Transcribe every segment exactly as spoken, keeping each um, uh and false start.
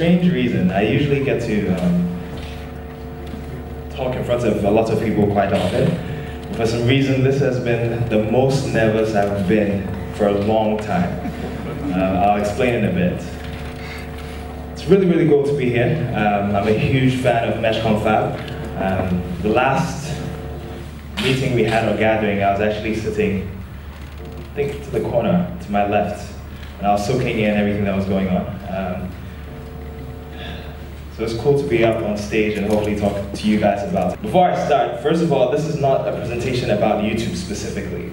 strange reason, I usually get to um, talk in front of a lot of people quite often. For some reason, this has been the most nervous I've been for a long time. Uh, I'll explain in a bit. It's really, really cool to be here. Um, I'm a huge fan of MESH Confab. Um, the last meeting we had or gathering, I was actually sitting, I think, to the corner, to my left, and I was soaking in everything that was going on. Um, so it's cool to be up on stage and hopefully talk to you guys about it. Before I start, first of all, this is not a presentation about YouTube specifically.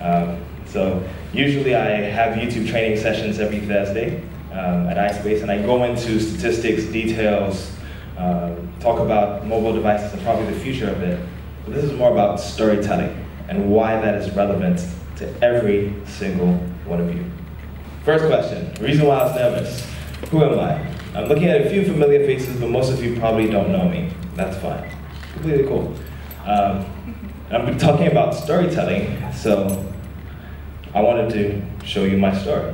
Um, so usually I have YouTube training sessions every Thursday um, at iSpace, and I go into statistics, details, uh, talk about mobile devices and probably the future of it. But this is more about storytelling and why that is relevant to every single one of you. First question, reason why I was nervous. Who am I? I'm looking at a few familiar faces, but most of you probably don't know me. That's fine. Completely cool. Um, I'm talking about storytelling, so I wanted to show you my story.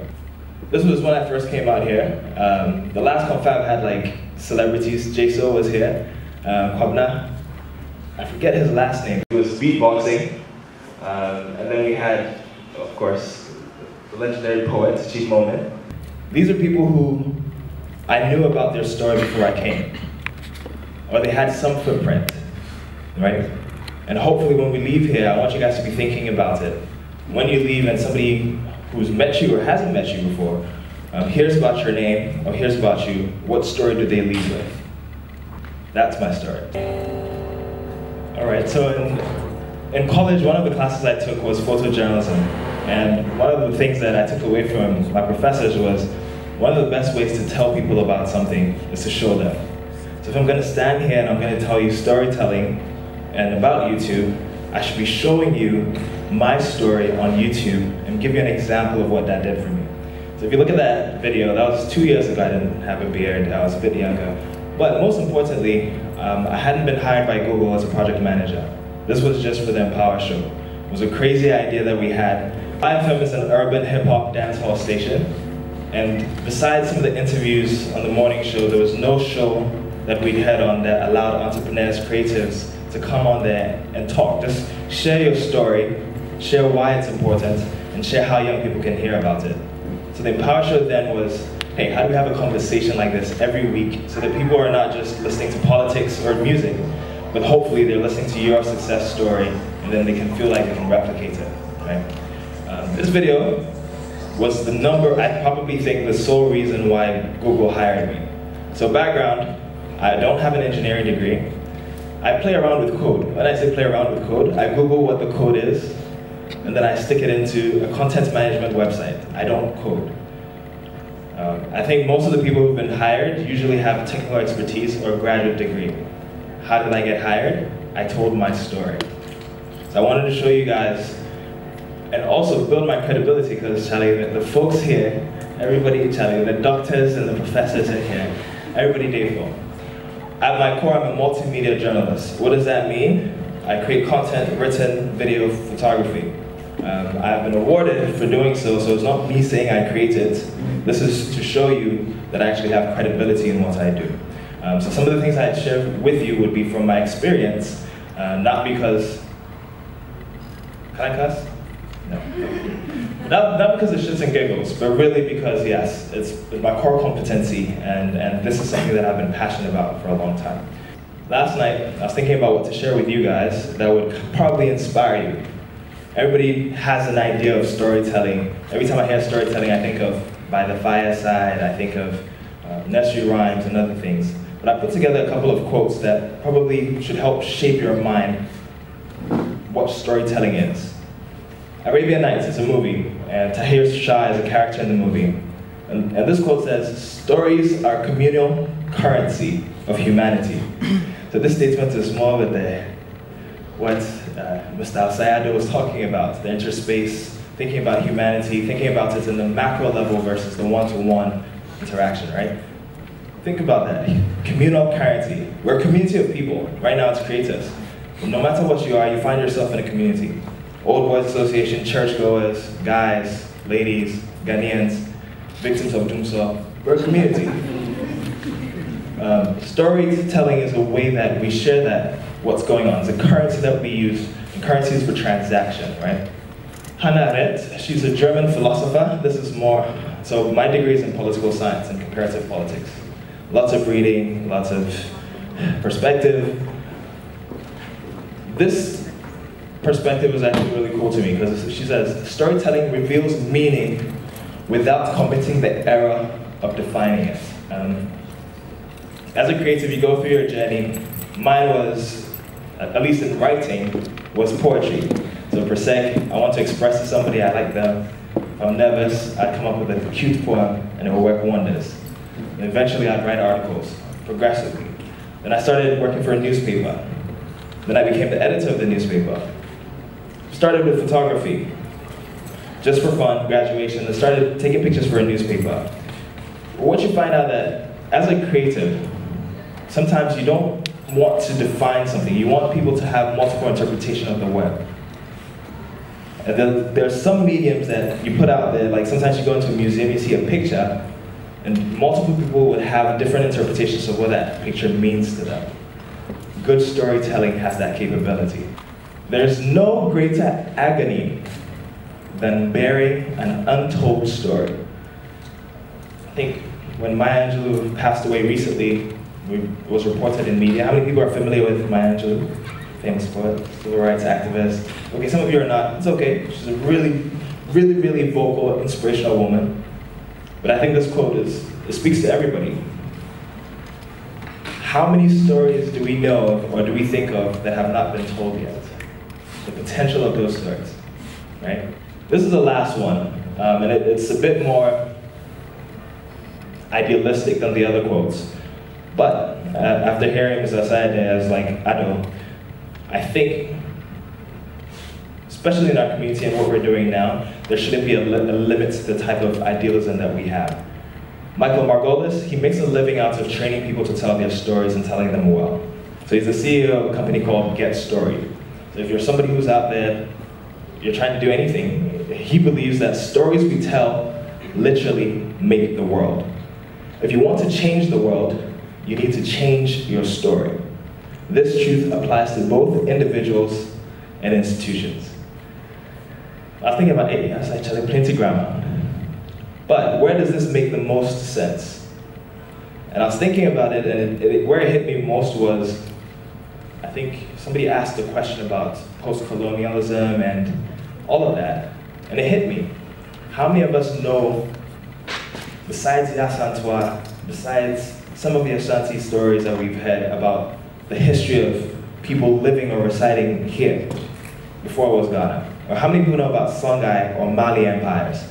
This was when I first came out here. Um, the last confab had like celebrities. Jay So was here. Um, Khobna, I forget his last name. He was beatboxing. Um, and then we had, of course, legendary poet, Chief Momin. These are people who I knew about their story before I came, or they had some footprint, right? And hopefully when we leave here, I want you guys to be thinking about it. When you leave and somebody who's met you or hasn't met you before um, hears about your name or hears about you, what story do they leave with? That's my story. All right, so in, in college, one of the classes I took was photojournalism. And one of the things that I took away from my professors was, one of the best ways to tell people about something is to show them. So if I'm gonna stand here and I'm gonna tell you storytelling and about YouTube, I should be showing you my story on YouTube and give you an example of what that did for me. So if you look at that video, that was two years ago, I didn't have a beard, I was a bit younger. But most importantly, um, I hadn't been hired by Google as a project manager. This was just for the Empower Show. It was a crazy idea that we had. I F M is an urban hip-hop dancehall station, and besides some of the interviews on the morning show, there was no show that we'd had on that allowed entrepreneurs, creatives to come on there and talk. Just share your story, share why it's important, and share how young people can hear about it. So the Empower Show then was, hey, how do we have a conversation like this every week so that people are not just listening to politics or music, but hopefully they're listening to your success story, and then they can feel like they can replicate it, right? This video was the number, I probably think, the sole reason why Google hired me. So background, I don't have an engineering degree. I play around with code. When I say play around with code, I Google what the code is, and then I stick it into a content management website. I don't code. Um, I think most of the people who've been hired usually have technical expertise or a graduate degree. How did I get hired? I told my story. So I wanted to show you guys and also build my credibility, because Charlie, the, the folks here, everybody, Charlie, the doctors and the professors in here, everybody day four. At my core, I'm a multimedia journalist. What does that mean? I create content, written, video, photography. Um, I've been awarded for doing so, so it's not me saying I create it. This is to show you that I actually have credibility in what I do. Um, so some of the things I'd share with you would be from my experience, uh, not because, can I cuss? No. Not, not because it's shits and giggles, but really because, yes, it's my core competency, and, and this is something that I've been passionate about for a long time. Last night, I was thinking about what to share with you guys that would probably inspire you. Everybody has an idea of storytelling. Every time I hear storytelling, I think of By the Fireside, I think of uh, nursery rhymes and other things. But I put together a couple of quotes that probably should help shape your mind what storytelling is. Arabian Nights is a movie, and Tahir Shah is a character in the movie. And, and this quote says, "Stories are communal currency of humanity." So this statement is more with the, what uh, Mustafa Sayada was talking about, the interspace, thinking about humanity, thinking about it in the macro level versus the one-to-one interaction, right? Think about that, communal currency. We're a community of people. Right now it's creatives. But no matter what you are, you find yourself in a community. Old Boys Association, churchgoers, guys, ladies, Ghanaians, victims of doomsaw. We're a community. Um, storytelling is a way that we share that what's going on. It's a currency that we use, and currency is for transaction, right? Hannah Arendt, she's a German philosopher. This is more, so my degree is in political science and comparative politics. Lots of reading, lots of perspective. This perspective is actually really cool to me because she says, storytelling reveals meaning without committing the error of defining it. Um, as a creative, you go through your journey. Mine was, at least in writing, was poetry. So per se, I want to express to somebody I like them. If I'm nervous, I'd come up with a cute poem and it would work wonders. And eventually I'd write articles, progressively. Then I started working for a newspaper. Then I became the editor of the newspaper. Started with photography, just for fun, graduation, and started taking pictures for a newspaper. What you find out that, as a creative, sometimes you don't want to define something. You want people to have multiple interpretations of the web. And then there are some mediums that you put out there, like sometimes you go into a museum, you see a picture, and multiple people would have different interpretations of what that picture means to them. Good storytelling has that capability. There's no greater agony than bearing an untold story. I think when Maya Angelou passed away recently, it was reported in media. How many people are familiar with Maya Angelou? Famous poet, civil rights activist. Okay, some of you are not, it's okay. She's a really, really, really vocal, inspirational woman. But I think this quote is, it speaks to everybody. How many stories do we know of, or do we think of, that have not been told yet? The potential of those stories, right? This is the last one, um, and it, it's a bit more idealistic than the other quotes. But uh, after hearing Mister Sayada's like, Ado, I think, especially in our community and what we're doing now, there shouldn't be a, li a limit to the type of idealism that we have. Michael Margolis, he makes a living out of training people to tell their stories and telling them well. So he's the C E O of a company called Get Story. So if you're somebody who's out there, you're trying to do anything, he believes that stories we tell literally make the world. If you want to change the world, you need to change your story. This truth applies to both individuals and institutions. I was thinking about it, that's actually plenty grammar. But where does this make the most sense? And I was thinking about it, and it, it, where it hit me most was, I think somebody asked a question about post-colonialism and all of that, and it hit me. How many of us know, besides the Asantewa, besides some of the Ashanti stories that we've heard about the history of people living or residing here before it was Ghana? Or how many people know about Songhai or Mali empires?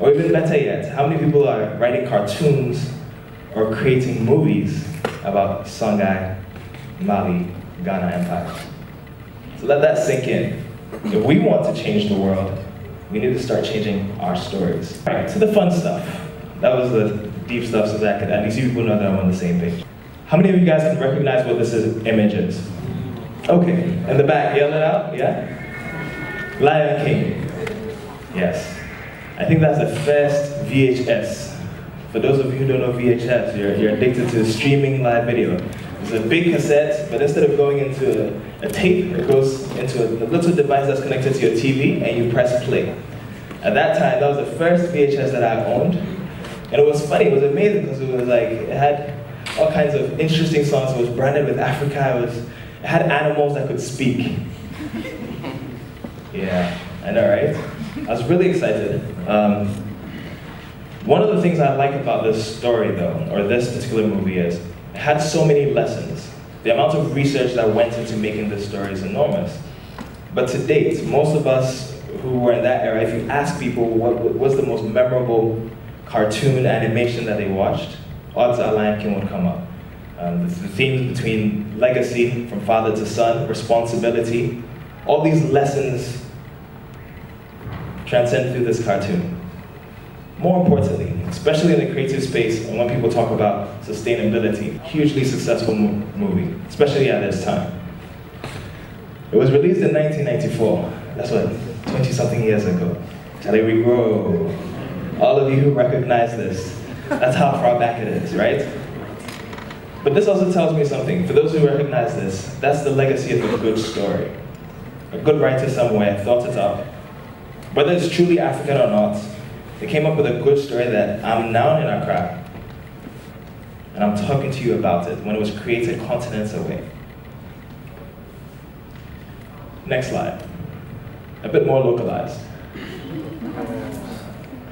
Or even better yet, how many people are writing cartoons or creating movies about Songhai, Mali, Ghana empire? So let that sink in. If we want to change the world, we need to start changing our stories. All right, so the fun stuff. That was the deep stuff, so that I could at least you people know that I'm on the same page. How many of you guys can recognize what this is, image is? Okay, in the back, yell it out, yeah? Lion King, yes. I think that's the first V H S. For those of you who don't know V H S, you're, you're addicted to streaming live video. It's a big cassette, but instead of going into a, a tape, it goes into a, a little device that's connected to your T V, and you press play. At that time, that was the first V H S that I owned. And it was funny, it was amazing because it was like, it had all kinds of interesting songs. It was branded with Africa, it, was, it had animals that could speak. Yeah, I know, right? I was really excited. Um, one of the things I like about this story though, or this particular movie is, it had so many lessons. The amount of research that went into making this story is enormous. But to date, most of us who were in that era, if you ask people what was the most memorable cartoon animation that they watched, odds are Lion King would come up. Um, the, the themes between legacy, from father to son, responsibility, all these lessons transcend through this cartoon. More importantly, especially in the creative space, and when people talk about sustainability, hugely successful mo movie, especially at this time. It was released in nineteen ninety-four. That's what, twenty something years ago. Shall we grow? All of you who recognize this, that's how far back it is, right? But this also tells me something. For those who recognize this, that's the legacy of a good story. A good writer somewhere thought it up. Whether it's truly African or not, they came up with a good story that I'm now in Accra. And I'm talking to you about it when it was created continents away. Next slide. A bit more localized.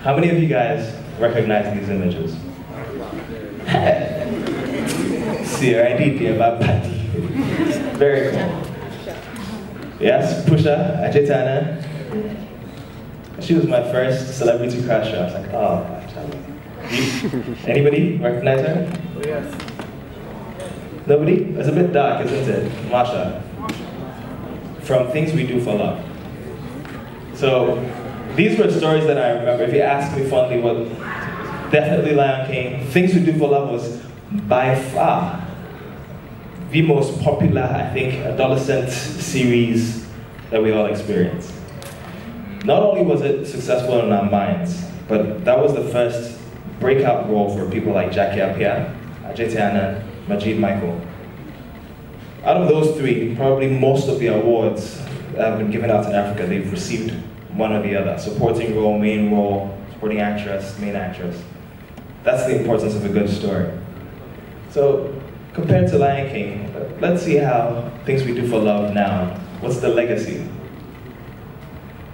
How many of you guys recognize these images? C R N D, dear Babati. Very cool. Yes, Pusha, Ajetiana. She was my first celebrity crush. I was like, oh, God. Anybody recognize her? Yes. Nobody? It's a bit dark, isn't it? Masha. From Things We Do for Love. So, these were stories that I remember. If you ask me fondly, what definitely Lion King, Things We Do for Love was by far the most popular, I think, adolescent series that we all experienced. Not only was it successful in our minds, but that was the first breakout role for people like Jackie Appiah, Ajetiana, Majid Michael. Out of those three, probably most of the awards that have been given out in Africa, they've received one or the other. Supporting role, main role, supporting actress, main actress. That's the importance of a good story. So, compared to Lion King, let's see how Things We Do for Love now. What's the legacy?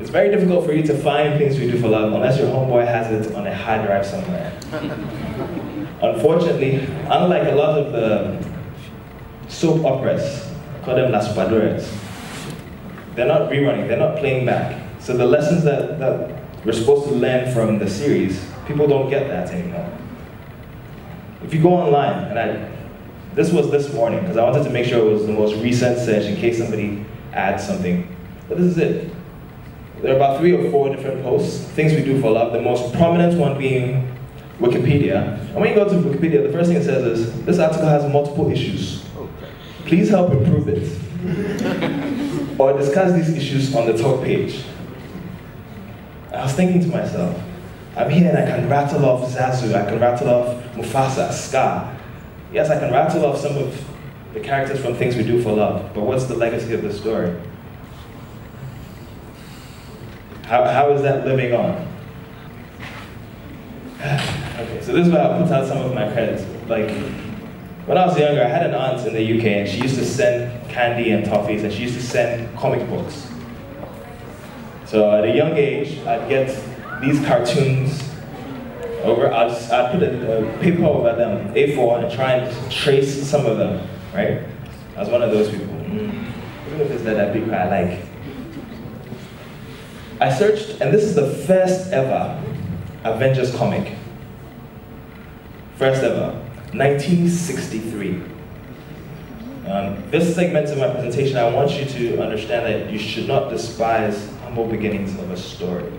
It's very difficult for you to find Things We Do for Love unless your homeboy has it on a hard drive somewhere. Unfortunately, unlike a lot of the soap operas, call them Las Paduras, they're not rerunning, they're not playing back. So the lessons that, that we're supposed to learn from the series, people don't get that anymore. If you go online, and I, this was this morning, because I wanted to make sure it was the most recent search in case somebody adds something. But this is it. There are about three or four different posts, Things We Do for Love, the most prominent one being Wikipedia. And when you go to Wikipedia, the first thing it says is, this article has multiple issues. Please help improve it. Or discuss these issues on the talk page. I was thinking to myself, I'm here and I can rattle off Zazu, I can rattle off Mufasa, Scar. Yes, I can rattle off some of the characters from Things We Do for Love, but what's the legacy of the story? How, how is that living on? Okay, so this is where I put out some of my credits. Like, when I was younger, I had an aunt in the U K and she used to send candy and toffees and she used to send comic books. So at a young age, I'd get these cartoons over, I'd, I'd put a, a paper over them, A four, and try and trace some of them, right? I was one of those people. Mm. Even if it's not that paper I like. I searched, and this is the first ever Avengers comic. First ever, nineteen sixty-three. Um, this segment of my presentation, I want you to understand that you should not despise humble beginnings of a story.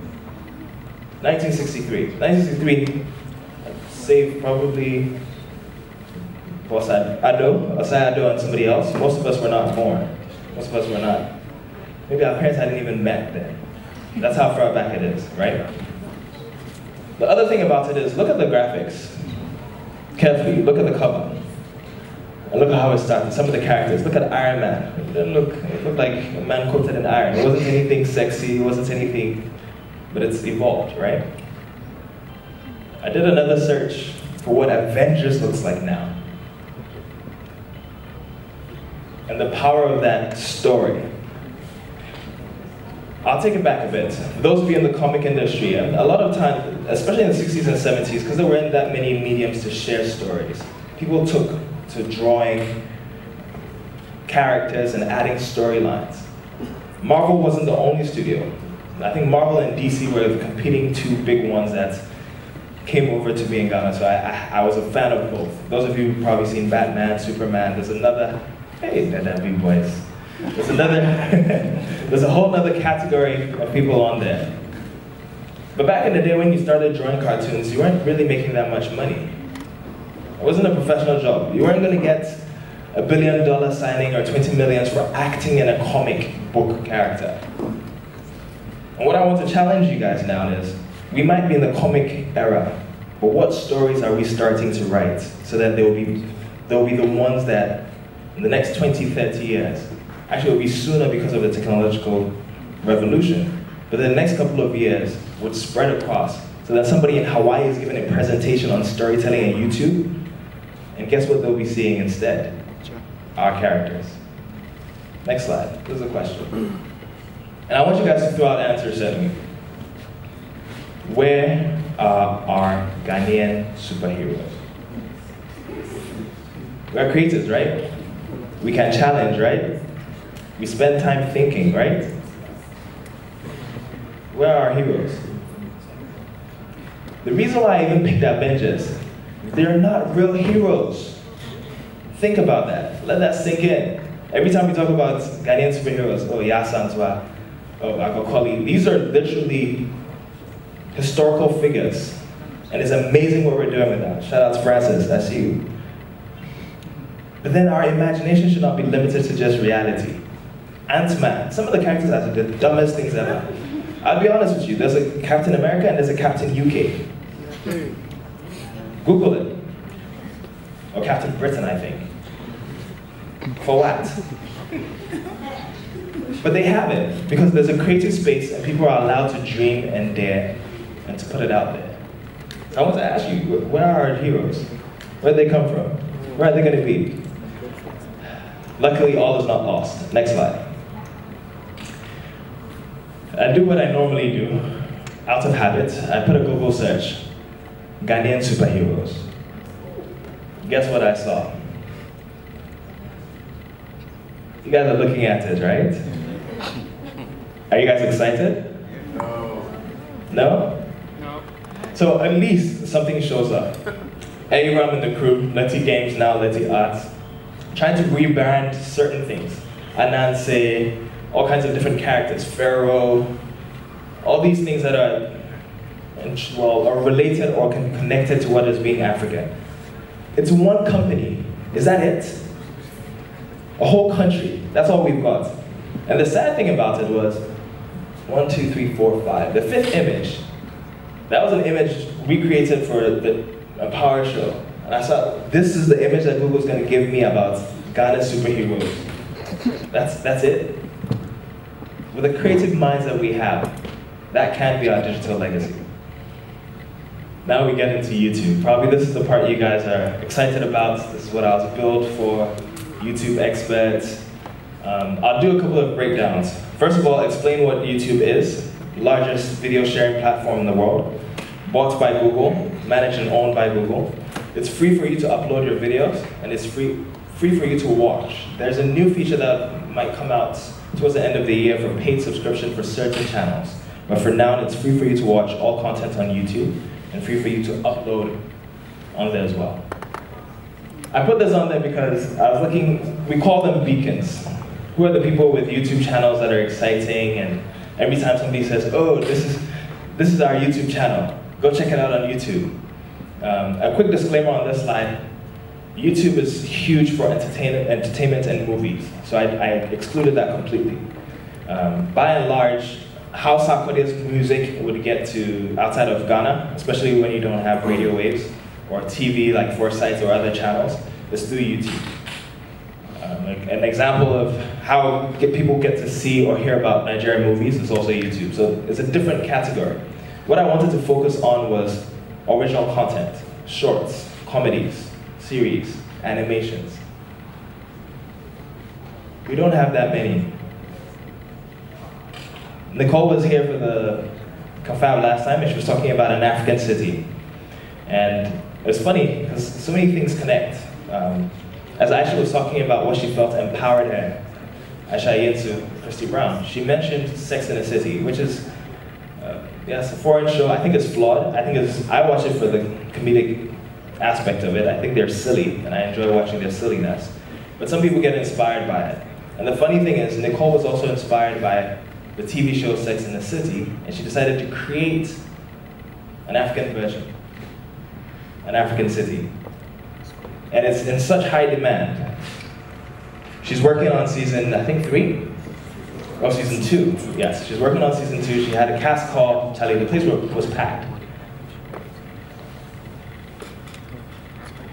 nineteen sixty-three. nineteen sixty-three, I'd say probably Osai Ado, Osai Ado and somebody else. Most of us were not born. Most of us were not. Maybe our parents hadn't even met then. That's how far back it is, right? The other thing about it is, look at the graphics. Carefully, look at the cover. And look at how it started, some of the characters. Look at Iron Man. It didn't look, it looked like a man coated in iron. It wasn't anything sexy, it wasn't anything. But it's evolved, right? I did another search for what Avengers looks like now. And the power of that story. I'll take it back a bit. For those of you in the comic industry, a lot of times, especially in the sixties and seventies, because there weren't that many mediums to share stories, people took to drawing characters and adding storylines. Marvel wasn't the only studio. I think Marvel and D C were the competing two big ones that came over to me in Ghana, so I, I, I was a fan of both. Those of you who've probably seen Batman, Superman, there's another, hey, that big boys. There's another, there's a whole other category of people on there. But back in the day when you started drawing cartoons, you weren't really making that much money. It wasn't a professional job. You weren't gonna get a billion dollar signing or twenty millions for acting in a comic book character. And what I want to challenge you guys now is, we might be in the comic era, but what stories are we starting to write so that they will be they'll be the ones that in the next twenty, thirty years, actually it'll be sooner because of the technological revolution, but in the next couple of years would spread across so that somebody in Hawaii is giving a presentation on storytelling on YouTube, and guess what they'll be seeing instead? Our characters. Next slide, this is a question. And I want you guys to throw out answers at me. Where are our Ghanaian superheroes? We're creators, right? We can challenge, right? We spend time thinking, right? Where are our heroes? The reason why I even picked Avengers, they're not real heroes. Think about that, let that sink in. Every time we talk about Ghanaian superheroes, oh, Ya Santwa, oh, Agokoli, these are literally historical figures. And it's amazing what we're doing with that. Shout out to Francis, I see you. But then our imagination should not be limited to just reality. Ant-Man, some of the characters are the dumbest things ever. I'll be honest with you, there's a Captain America and there's a Captain U K. Google it. Or Captain Britain, I think. For what? But they haven't, because there's a creative space and people are allowed to dream and dare and to put it out there. So I want to ask you, where are our heroes? Where do they come from? Where are they going to be? Luckily, all is not lost. Next slide. I do what I normally do, out of habit. I put a Google search, Ghanaian superheroes. Guess what I saw? You guys are looking at it, right? Are you guys excited? No. No? No. So at least something shows up. Aram and the crew, Letty Games now, Letty Arts, trying to rebrand certain things. Anansi, all kinds of different characters, Pharaoh, all these things that are, well, are related or connected to what is being African. It's one company. Is that it? A whole country. That's all we've got. And the sad thing about it was, one, two, three, four, five. The fifth image, that was an image we created for the Empower Show. And I thought, this is the image that Google's going to give me about Ghana superheroes. That's, that's it. With the creative minds that we have, that can be our digital legacy. Now we get into YouTube. Probably this is the part you guys are excited about. This is what I was built for, YouTube experts. Um, I'll do a couple of breakdowns. First of all, explain what YouTube is. Largest video sharing platform in the world. Bought by Google, managed and owned by Google. It's free for you to upload your videos, and it's free, free for you to watch. There's a new feature that might come out towards the end of the year for paid subscription for certain channels. But for now, it's free for you to watch all content on YouTube, and free for you to upload on there as well. I put this on there because I was looking, we call them beacons. Who are the people with YouTube channels that are exciting, and every time somebody says, oh, this is, this is our YouTube channel, go check it out on YouTube. Um, a quick disclaimer on this slide, YouTube is huge for entertain entertainment and movies, so I, I excluded that completely. Um, by and large, how Sakode's music would get to outside of Ghana, especially when you don't have radio waves or T V like Foresight or other channels, is through YouTube. Um, like an example of how get people get to see or hear about Nigerian movies is also YouTube, so it's a different category. What I wanted to focus on was original content, shorts, comedies, series, animations. We don't have that many. Nicole was here for the Confab last time, and she was talking about an African city. And it's funny, because so many things connect. Um, as Aisha was talking about what she felt empowered her, Aisha Yensu, Christy Brown, she mentioned Sex in the City, which is Yeah, it's a foreign show. I think it's flawed. I think it's, I watch it for the comedic aspect of it. I think they're silly, and I enjoy watching their silliness. But some people get inspired by it. And the funny thing is, Nicole was also inspired by the T V show Sex and the City, and she decided to create an African version, an African city. And it's in such high demand. She's working on season, I think, three? Oh, season two, yes. She's working on season two. She had a cast call. Charlie, the place was packed.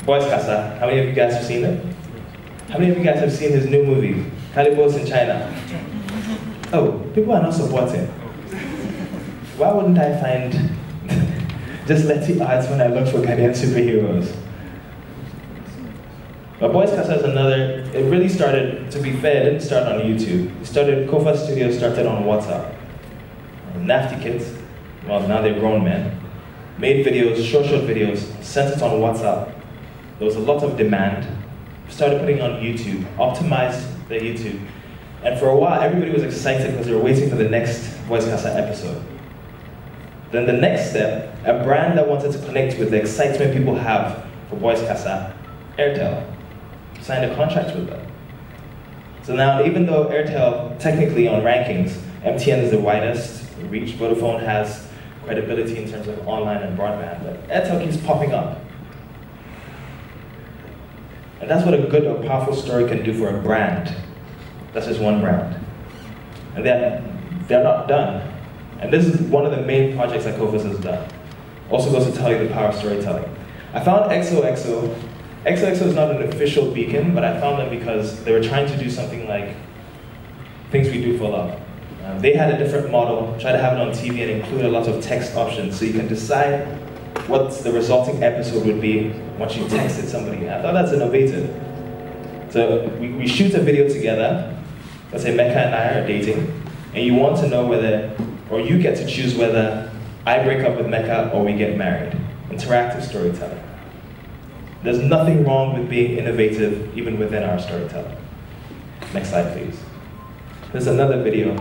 Boys Casa. How many of you guys have seen them? How many of you guys have seen his new movie, Calibos in China? Oh, people are not supporting. Why wouldn't I find just Letty Arts when I look for Ghanaian superheroes? But Boys Casa is another, it really started, to be fair, it didn't start on YouTube. It started, Kofa Studios started on WhatsApp. Nafty Kids, well now they're grown men, made videos, short, short videos, sent it on WhatsApp. There was a lot of demand. Started putting it on YouTube, optimized the YouTube. And for a while, everybody was excited because they were waiting for the next Boys Casa episode. Then the next step, a brand that wanted to connect with the excitement people have for Boys Casa, Airtel, signed a contract with them. So now, even though Airtel, technically on rankings, M T N is the widest reach, Vodafone has credibility in terms of online and broadband, but Airtel keeps popping up. And that's what a good or powerful story can do for a brand. That's just one brand. And they're, they're not done. And this is one of the main projects that Kofas has done. Also goes to tell you the power of storytelling. I found X O X O. X O X O is not an official beacon, but I found them because they were trying to do something like Things We Do for Love. Um, they had a different model, try to have it on T V and include a lot of text options so you can decide what the resulting episode would be once you texted somebody. I thought that's innovative. So we, we shoot a video together, let's say Mecca and I are dating, and you want to know whether, or you get to choose whether I break up with Mecca or we get married. Interactive storytelling. There's nothing wrong with being innovative even within our storytelling. Next slide, please. There's another video.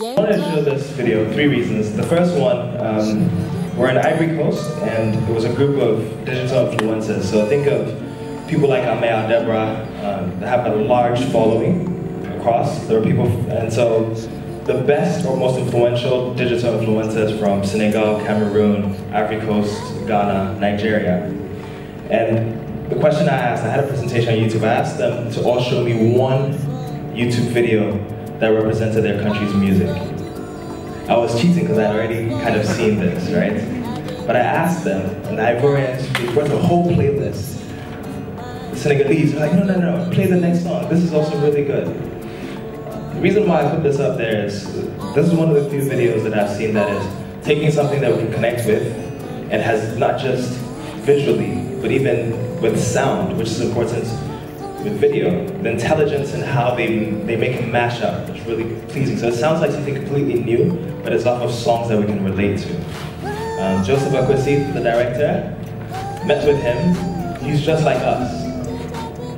I wanted to show this video, three reasons. The first one, um, we're in Ivory Coast, and it was a group of digital influencers. So think of people like Amea, Deborah, um, that have a large following across. There are people, and so the best or most influential digital influencers from Senegal, Cameroon, Ivory Coast, Ghana, Nigeria. And the question I asked, I had a presentation on YouTube, I asked them to all show me one YouTube video that represented their country's music. I was cheating because I had already kind of seen this, right? But I asked them, and the Ivorians, they brought the whole playlist. The Senegalese were like, no, no, no, play the next song. This is also really good. The reason why I put this up there is, this is one of the few videos that I've seen that is taking something that we can connect with, and has not just visually, but even with sound, which is important. With video, the intelligence and how they, they make a mashup is really pleasing. So it sounds like something completely new, but it's off of songs that we can relate to. Um, Joseph Akwesi, the director, met with him. He's just like us.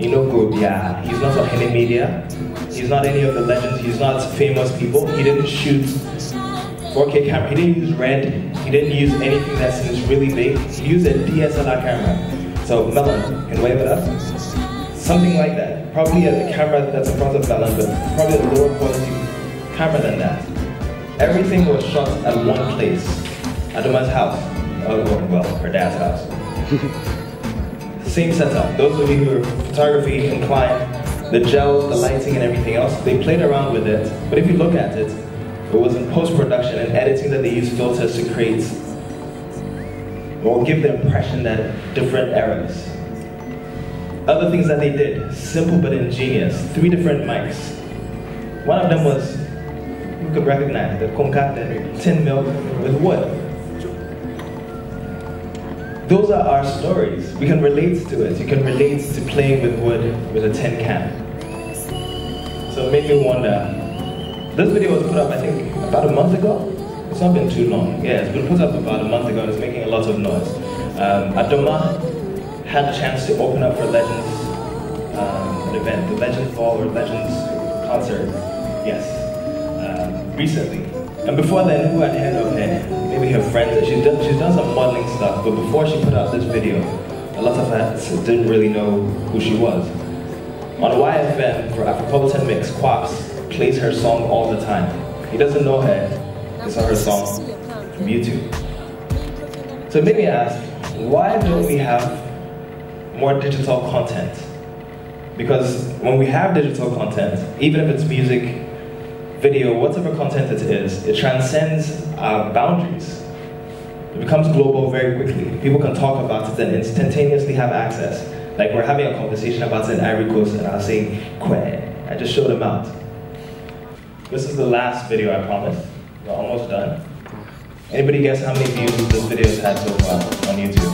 You know, Group, yeah. He's not on any media. He's not any of the legends. He's not famous people. He didn't shoot four K camera. He didn't use RED. He didn't use anything that seems really big. He used a D S L R camera. So Melon, can you wave it up? Something like that. Probably a camera that's in front of Melon, but probably a lower quality camera than that. Everything was shot at one place. At Aduma's house. Oh, well, her dad's house. Same setup. Those of you who are photography inclined, the gels, the lighting and everything else, they played around with it. But if you look at it, it was in post-production and editing that they used filters to create or give the impression that different eras. Other things that they did, simple but ingenious. Three different mics. One of them was, you could recognize, the concocted tin milk with wood. Those are our stories. We can relate to it. You can relate to playing with wood with a tin can. So it made me wonder. This video was put up, I think, about a month ago? It's not been too long. Yeah, it's been put up about a month ago and it's making a lot of noise. Um, Adoma had a chance to open up for Legends, um, an event, the Legends Ball or Legends Concert, yes, uh, recently. And before then, who had heard of her? Maybe her friends. She's done, she's done some modeling stuff, but before she put out this video, a lot of us didn't really know who she was. On Y F M, for Afropolitan Mix, Quaps plays her song all the time. He doesn't know her, it's not her song from YouTube. So it made me ask, why don't we have more digital content? Because when we have digital content, even if it's music, video, whatever content it is, it transcends our boundaries. It becomes global very quickly. People can talk about it and instantaneously have access. Like, we're having a conversation about it in Ivory Coast and I was saying, Kwe, I just showed them out. This is the last video, I promise. We're almost done. Anybody guess how many views this video has had so far on YouTube?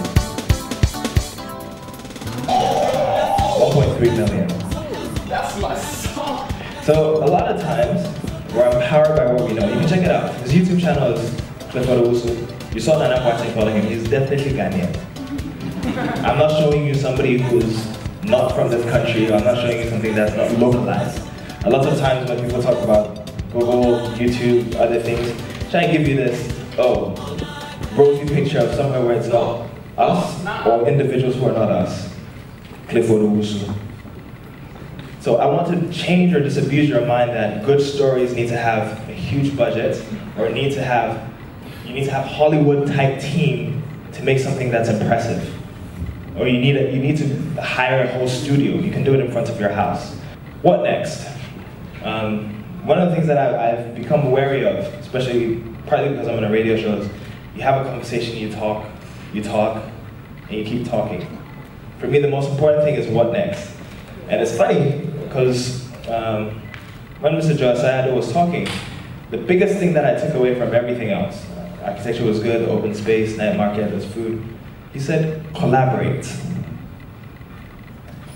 one point three million. That's my song. So a lot of times, we're empowered by what we know. You can check it out. His YouTube channel is Clifford Owusu. You saw Nana Pache calling him. He's definitely Ghanaian. I'm not showing you somebody who's not from this country, or I'm not showing you something that's not localized. A lot of times when people talk about Google, YouTube, other things, try and give you this, oh, rosy picture of somewhere where it's not us, or individuals who are not us. Clifford Owusu. So I want to change or disabuse your mind that good stories need to have a huge budget, or need to have, you need to have Hollywood-type team to make something that's impressive. Or you need, a, you need to hire a whole studio. You can do it in front of your house. What next? Um, one of the things that I, I've become wary of, especially partly because I'm on a radio show, is you have a conversation, you talk, you talk, and you keep talking. For me, the most important thing is what next. And it's funny, because um, when Mister Osai Ado was talking, the biggest thing that I took away from everything else, uh, architecture was good, open space, night market, there's food, he said, collaborate.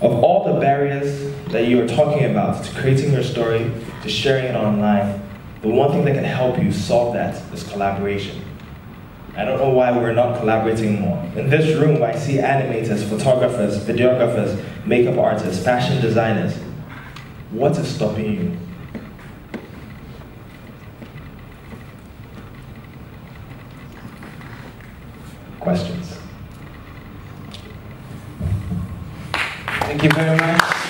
Of all the barriers that you are talking about to creating your story, to sharing it online, the one thing that can help you solve that is collaboration. I don't know why we're not collaborating more. In this room, I see animators, photographers, videographers, makeup artists, fashion designers. What is stopping you? Questions? Thank you very much.